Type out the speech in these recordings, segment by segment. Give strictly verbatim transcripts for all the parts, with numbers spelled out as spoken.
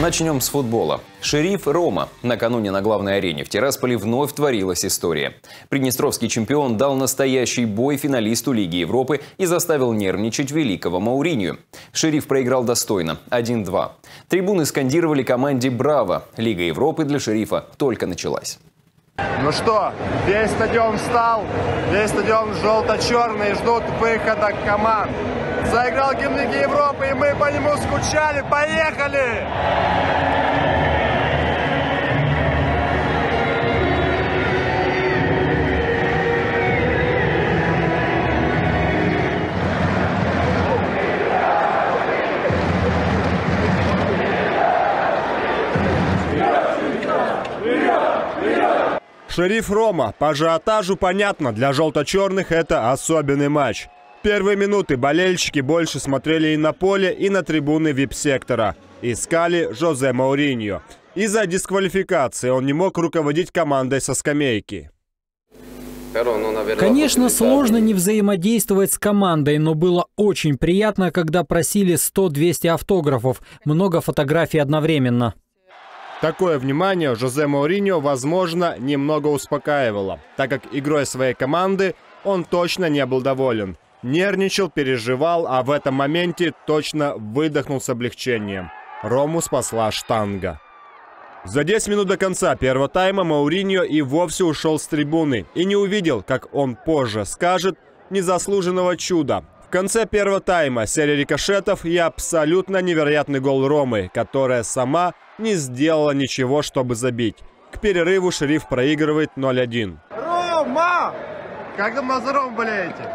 Начнем с футбола. Шериф Рома. Накануне на Главной Арене в Тирасполе вновь творилась история. Приднестровский чемпион дал настоящий бой финалисту Лиги Европы и заставил нервничать великого Моуринью. Шериф проиграл достойно – один-два. Трибуны скандировали команде «Браво». Лига Европы для Шерифа только началась. Ну что, весь стадион встал, весь стадион желто-черный, ждут выхода команд. Заиграл гимн Лиги Европы, и мы по нему скучали. Поехали! Шериф Рома. По ажиотажу понятно, для желто-черных это особенный матч. В первые минуты болельщики больше смотрели и на поле, и на трибуны вип-сектора. Искали Жозе Моуринью. Из-за дисквалификации он не мог руководить командой со скамейки. Конечно, сложно не взаимодействовать с командой, но было очень приятно, когда просили сто-двести автографов, много фотографий одновременно. Такое внимание Жозе Моуринью, возможно, немного успокаивало, так как игрой своей команды он точно не был доволен. Нервничал, переживал, а в этом моменте точно выдохнул с облегчением. Рому спасла штанга. За десять минут до конца первого тайма Моуринью и вовсе ушел с трибуны и не увидел, как он позже скажет, незаслуженного чуда. В конце первого тайма серия рикошетов и абсолютно невероятный гол Ромы, которая сама не сделала ничего, чтобы забить. К перерыву Шериф проигрывает ноль-один. Рома! Как там на Рому болеете?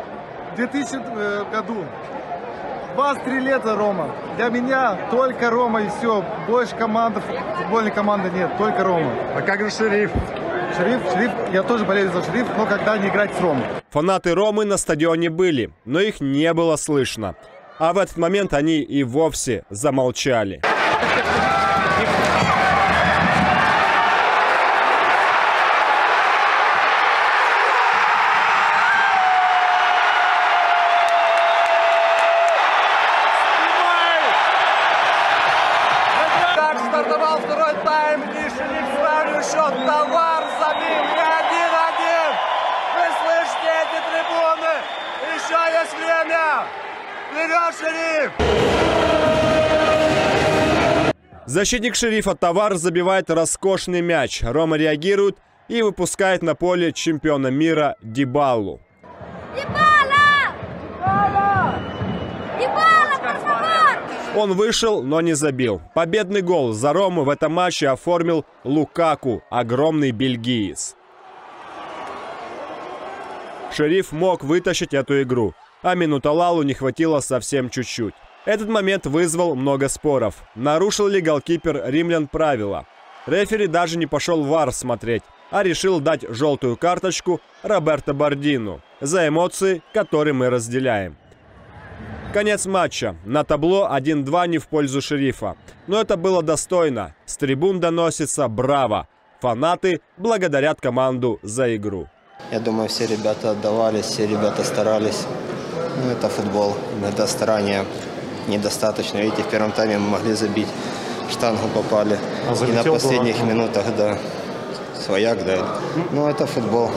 В две тысячном году. двадцать три лета, Рома. Для меня только Рома и все. Больше команд, футбольной команды нет, только Рома. А как же Шериф? Шериф, Шериф, я тоже болею за Шериф, но когда не играть с Ромой. Фанаты Ромы на стадионе были, но их не было слышно. А в этот момент они и вовсе замолчали. Так стартовал второй тайм, и Шериф ставил счет. Тавар забил. Еще есть время! Вперед, Шериф! Защитник Шерифа Тавар забивает роскошный мяч. Рома реагирует и выпускает на поле чемпиона мира Дибалу. Дибала! Дибала! Дибала, пожалуйста! Он вышел, но не забил. Победный гол за Рому в этом матче оформил Лукаку, огромный бельгиец. Шериф мог вытащить эту игру, а минута Лалу не хватило совсем чуть-чуть. Этот момент вызвал много споров. Нарушил ли голкипер римлян правила? Рефери даже не пошел в вар смотреть, а решил дать желтую карточку Роберто Бордину за эмоции, которые мы разделяем. Конец матча. На табло один-два не в пользу Шерифа. Но это было достойно. С трибун доносится «Браво!». Фанаты благодарят команду за игру. Я думаю, все ребята отдавались, все ребята старались. Ну, это футбол, это старание недостаточно. Видите, в первом тайме мы могли забить, штангу попали. А и на последних было... минутах, да, свояк, да. Ну, это футбол.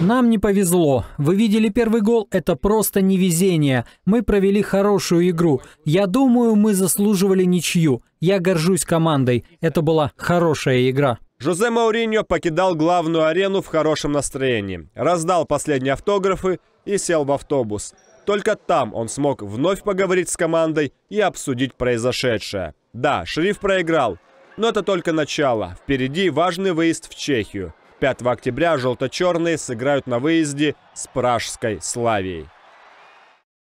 Нам не повезло. Вы видели первый гол, это просто невезение. Мы провели хорошую игру. Я думаю, мы заслуживали ничью. Я горжусь командой. Это была хорошая игра. Жозе Моуринью покидал Главную Арену в хорошем настроении, раздал последние автографы и сел в автобус. Только там он смог вновь поговорить с командой и обсудить произошедшее. Да, Шериф проиграл, но это только начало. Впереди важный выезд в Чехию. пятого октября желто-черные сыграют на выезде с Пражской Славией.